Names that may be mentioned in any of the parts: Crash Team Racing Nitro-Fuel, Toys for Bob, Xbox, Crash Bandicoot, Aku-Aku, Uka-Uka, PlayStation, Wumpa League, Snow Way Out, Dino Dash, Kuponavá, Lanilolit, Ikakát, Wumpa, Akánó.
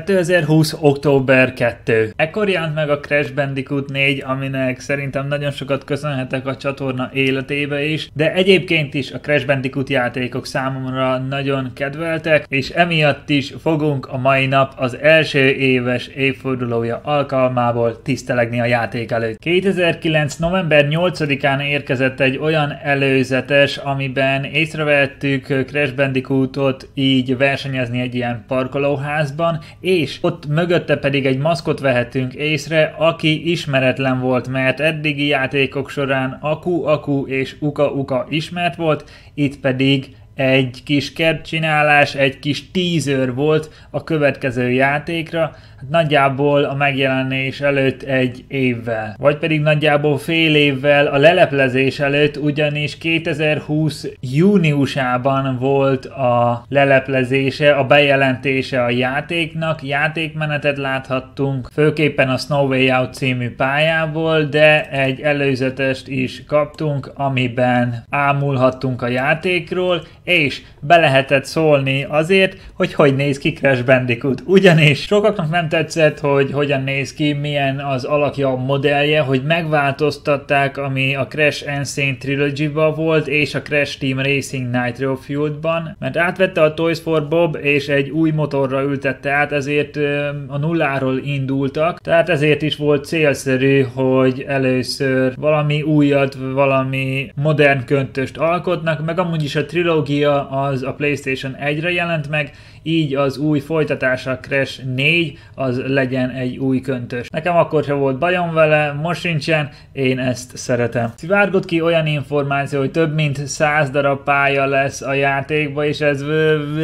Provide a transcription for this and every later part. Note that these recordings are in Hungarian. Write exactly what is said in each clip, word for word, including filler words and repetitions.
kétezer-húsz október másodika. Ekkor jelent meg a Crash Bandicoot négy, aminek szerintem nagyon sokat köszönhetek a csatorna életébe is, de egyébként is a Crash Bandicoot játékok számomra nagyon kedveltek, és emiatt is fogunk a mai nap az első éves évfordulója alkalmából tisztelegni a játék előtt. kétezer-kilenc november nyolcadikán érkezett egy olyan előzetes, amiben észrevettük Crash Bandicootot így versenyezni egy ilyen parkolóházban, és ott mögötte pedig egy maszkot vehetünk észre, aki ismeretlen volt, mert eddigi játékok során Aku-Aku és Uka-Uka ismert volt, itt pedig egy kis kertcsinálás, egy kis teaser volt a következő játékra, hát nagyjából a megjelenés előtt egy évvel, vagy pedig nagyjából fél évvel a leleplezés előtt, ugyanis kétezer-húsz júniusában volt a leleplezése, a bejelentése a játéknak, játékmenetet láthattunk, főképpen a Snow Way Out című pályából, de egy előzetest is kaptunk, amiben ámulhattunk a játékról, és be lehetett szólni azért, hogy hogy néz ki Crash Bandicoot. Ugyanis sokaknak nem tetszett, hogy hogyan néz ki, milyen az alakja, a modellje, hogy megváltoztatták, ami a Crash N. Sane Trilogy-ban volt, és a Crash Team Racing Nitro-Fuel-ban, mert átvette a Toys for Bob, és egy új motorra ültette át, ezért a nulláról indultak, tehát ezért is volt célszerű, hogy először valami újat, valami modern köntöst alkotnak, meg amúgy is a trilógia az a PlayStation egyre jelent meg, így az új folytatása Crash négy az legyen egy új köntös. Nekem akkor se volt bajom vele, most sincsen, én ezt szeretem. Szivárgott ki olyan információ, hogy több mint száz darab pálya lesz a játékba, és ez,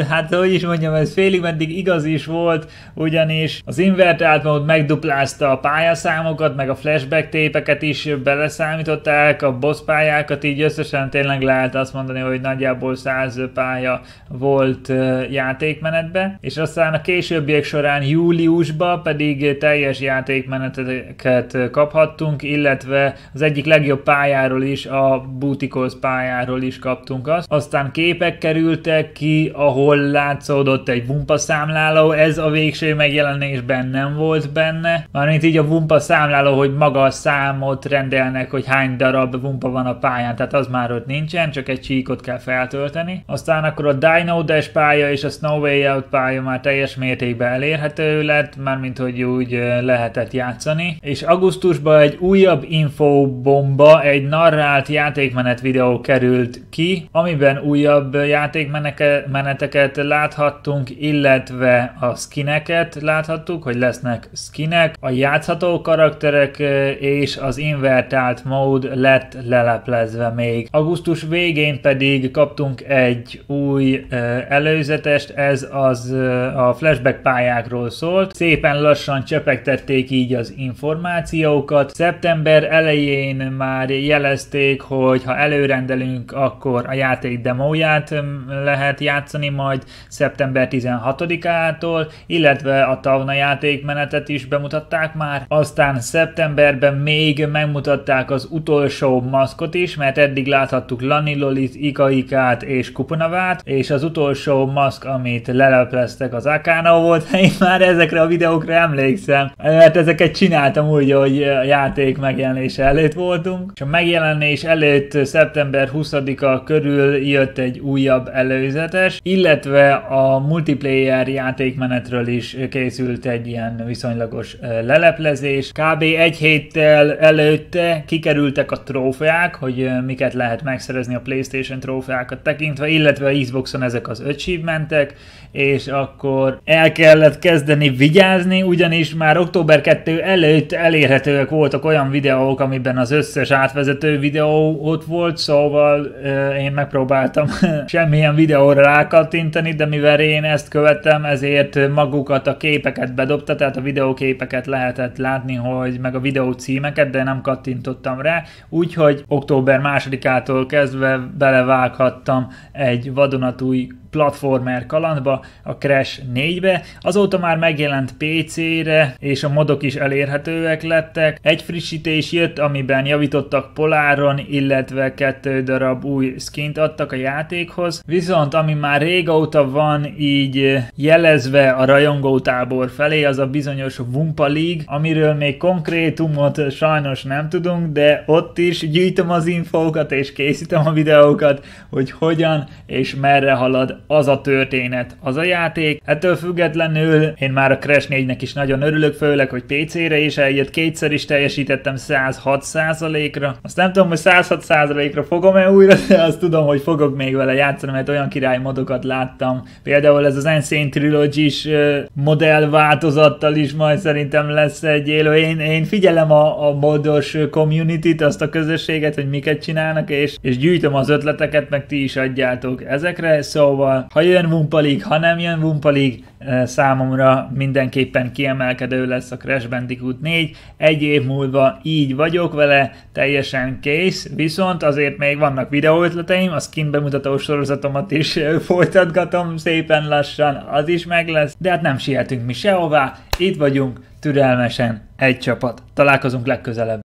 hát hogy is mondjam, ez félig meddig igaz is volt, ugyanis az invertált mód megduplázta a pályaszámokat, meg a flashback tépeket is beleszámították, a boss pályákat, így összesen tényleg lehet azt mondani, hogy nagyjából száz pálya volt játékmenetbe, és aztán a későbbiek során júliusban pedig teljes játékmeneteket kaphattunk, illetve az egyik legjobb pályáról is, a Booty-Calls pályáról is kaptunk azt. Aztán képek kerültek ki, ahol látszódott egy Wumpa számláló, ez a végső megjelenésben nem volt benne, mármint így a Wumpa számláló, hogy maga a számot rendelnek, hogy hány darab Wumpa van a pályán, tehát az már ott nincsen, csak egy csíkot kell feltölteni. Aztán akkor a Dino Dash pálya és a Snow Way Out pálya már teljes mértékben elérhető lett, mármint hogy úgy lehetett játszani. És augusztusban egy újabb infobomba, egy narrált játékmenet videó került ki, amiben újabb játékmeneteket láthattunk, illetve a skineket láthattuk, hogy lesznek skinek, a játszható karakterek és az invertált mód lett leleplezve még. Augusztus végén pedig kaptunk egy új uh, előzetest, ez az uh, a flashback pályákról szólt. Szépen lassan csepegtették így az információkat. Szeptember elején már jelezték, hogy ha előrendelünk, akkor a játék demóját lehet játszani majd szeptember tizenhatodikától, illetve a Tavna játékmenetet is bemutatták már. Aztán szeptemberben még megmutatták az utolsó maszkot is, mert eddig láthattuk Lanilolit, Ikakát és Kuponavát, és az utolsó maszk, amit lelepleztek, az Akánó volt. Én már ezekre a videókra emlékszem, mert ezeket csináltam úgy, hogy a játék megjelenése előtt voltunk. És a megjelenés előtt szeptember huszadika körül jött egy újabb előzetes, illetve a multiplayer játékmenetről is készült egy ilyen viszonylagos leleplezés. Kb. egy héttel előtte kikerültek a trófeák, hogy miket lehet megszerezni a PlayStation trófeákat tekintve, illetve a Xboxon ezek az achievementek, és akkor el kellett kezdeni vigyázni, ugyanis már október másodika előtt elérhetőek voltak olyan videók, amiben az összes átvezető videó ott volt, szóval euh, én megpróbáltam semmilyen videóra rákattintani, de mivel én ezt követtem, ezért magukat a képeket bedobta, tehát a videóképeket lehetett látni, hogy meg a videó címeket, de nem kattintottam rá, úgyhogy október másodikától kezdve belevághattam egy vadonatúj platformer kalandba, a Crash négybe, azóta már megjelent pé cére, és a modok is elérhetőek lettek. Egy frissítés jött, amiben javítottak Polaron, illetve kettő darab új skint adtak a játékhoz, viszont ami már régóta van így jelezve a rajongótábor felé, az a bizonyos Wumpa League, amiről még konkrétumot sajnos nem tudunk, de ott is gyűjtöm az infókat és készítem a videókat, hogy hogyan és merre halad az a történet, az a játék. Ettől függetlenül én már a Crash négynek is nagyon örülök, főleg, hogy pé cére is eljött, kétszer is teljesítettem száz hat százalékra. Azt nem tudom, hogy száz hat százalékra fogom-e újra, de azt tudom, hogy fogok még vele játszani, mert olyan király modokat láttam. Például ez az N. Sane Trilogy-s modellváltozattal is majd szerintem lesz egy élő. Én, én figyelem a, a modos community-t, azt a közösséget, hogy miket csinálnak, és, és gyűjtöm az ötleteket, meg ti is adjátok ezekre. Szóval, ha jön Wumpa League, ha nem jön Wumpa League, számomra mindenképpen kiemelkedő lesz a Crash Bandicoot négy. Egy év múlva így vagyok vele, teljesen kész, viszont azért még vannak videóötleteim, a skin bemutató sorozatomat is folytatgatom szépen lassan, az is meg lesz, de hát nem sietünk mi sehová, itt vagyunk türelmesen, egy csapat. Találkozunk legközelebb.